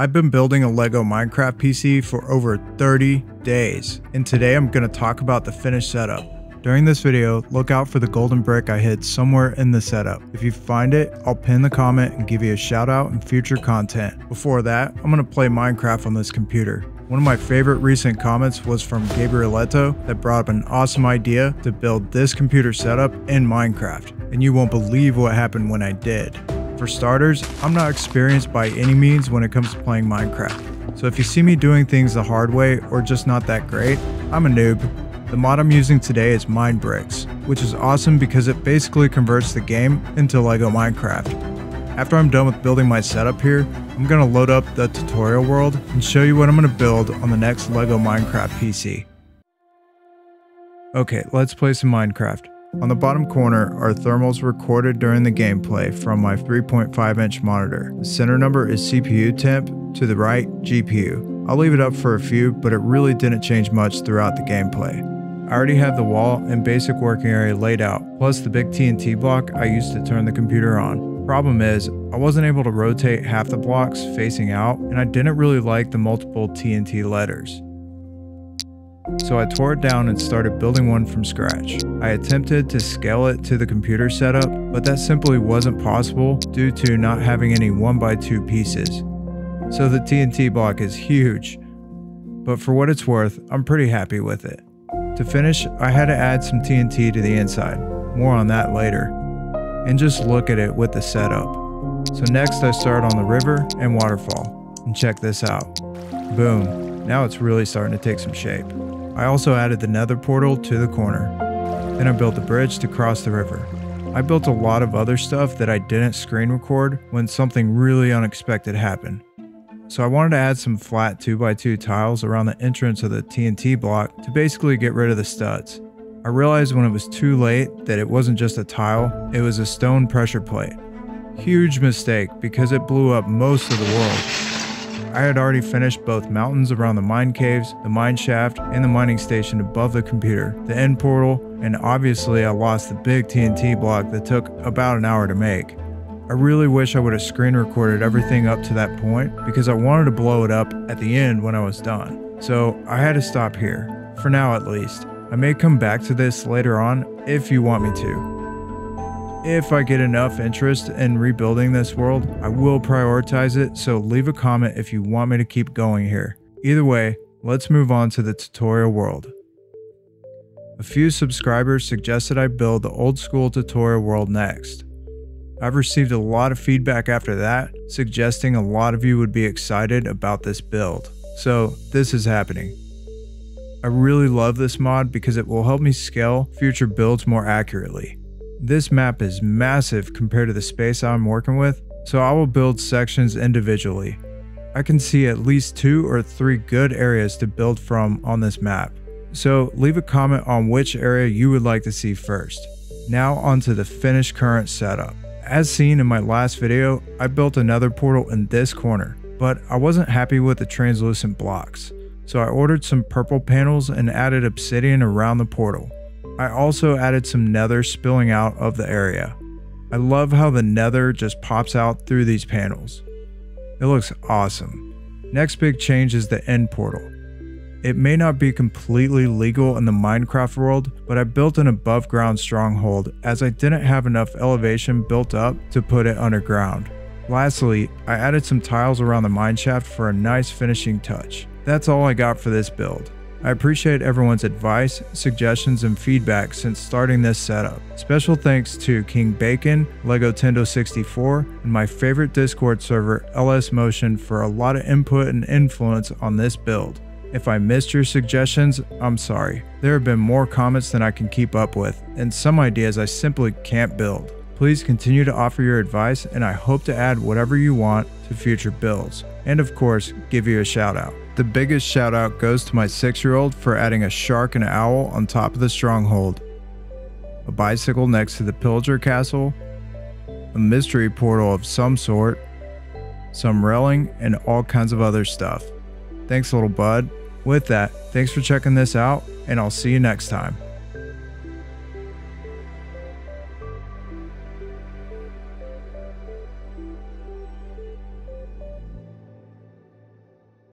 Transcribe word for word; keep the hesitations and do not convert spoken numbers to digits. I've been building a Lego Minecraft P C for over thirty days, and today I'm going to talk about the finished setup. During this video, look out for the golden brick I hid somewhere in the setup. If you find it, I'll pin the comment and give you a shout out in future content. Before that, I'm going to play Minecraft on this computer. One of my favorite recent comments was from Gabrieletto that brought up an awesome idea to build this computer setup in Minecraft, and you won't believe what happened when I did. For starters, I'm not experienced by any means when it comes to playing Minecraft. So if you see me doing things the hard way or just not that great, I'm a noob. The mod I'm using today is MineBricks, which is awesome because it basically converts the game into Lego Minecraft. After I'm done with building my setup here, I'm gonna load up the tutorial world and show you what I'm gonna build on the next Lego Minecraft P C. Okay, let's play some Minecraft. On the bottom corner are thermals recorded during the gameplay from my three point five inch monitor. The center number is C P U temp, to the right, G P U. I'll leave it up for a few, but it really didn't change much throughout the gameplay. I already have the wall and basic working area laid out, plus the big T N T block I used to turn the computer on. Problem is, I wasn't able to rotate half the blocks facing out, and I didn't really like the multiple T N T letters. So I tore it down and started building one from scratch. I attempted to scale it to the computer setup, but that simply wasn't possible due to not having any one by two pieces. So the T N T block is huge, but for what it's worth, I'm pretty happy with it. To finish, I had to add some T N T to the inside, more on that later, and just look at it with the setup. So next I start on the river and waterfall, and check this out. Boom, now it's really starting to take some shape. I also added the nether portal to the corner. Then I built a bridge to cross the river. I built a lot of other stuff that I didn't screen record when something really unexpected happened. So I wanted to add some flat two by two tiles around the entrance of the T N T block to basically get rid of the studs. I realized when it was too late that it wasn't just a tile, it was a stone pressure plate. Huge mistake because it blew up most of the world. I had already finished both mountains around the mine caves, the mine shaft, and the mining station above the computer, the end portal, and obviously I lost the big T N T block that took about an hour to make. I really wish I would have screen recorded everything up to that point because I wanted to blow it up at the end when I was done. So I had to stop here, for now at least. I may come back to this later on if you want me to. If I get enough interest in rebuilding this world, I will prioritize it, so leave a comment if you want me to keep going here. Either way, let's move on to the tutorial world. A few subscribers suggested I build the old school tutorial world next. I've received a lot of feedback after that, suggesting a lot of you would be excited about this build. So this is happening. I really love this mod because it will help me scale future builds more accurately. This map is massive compared to the space I'm working with, so I will build sections individually. I can see at least two or three good areas to build from on this map, so leave a comment on which area you would like to see first. Now onto the finished current setup. As seen in my last video, I built another portal in this corner, but I wasn't happy with the translucent blocks, so I ordered some purple panels and added obsidian around the portal. I also added some nether spilling out of the area. I love how the nether just pops out through these panels. It looks awesome. Next big change is the end portal. It may not be completely legal in the Minecraft world, but I built an above ground stronghold as I didn't have enough elevation built up to put it underground. Lastly, I added some tiles around the mine shaft for a nice finishing touch. That's all I got for this build. I appreciate everyone's advice, suggestions, and feedback since starting this setup. Special thanks to King Bacon, Lego Tendo sixty-four, and my favorite Discord server, L S Motion, for a lot of input and influence on this build. If I missed your suggestions, I'm sorry. There have been more comments than I can keep up with, and some ideas I simply can't build. Please continue to offer your advice, and I hope to add whatever you want to future builds, and of course, give you a shout out. The biggest shout out goes to my six year old for adding a shark and an owl on top of the stronghold, a bicycle next to the pillager castle, a mystery portal of some sort, some railing, and all kinds of other stuff. Thanks, little bud. With that, thanks for checking this out, and I'll see you next time.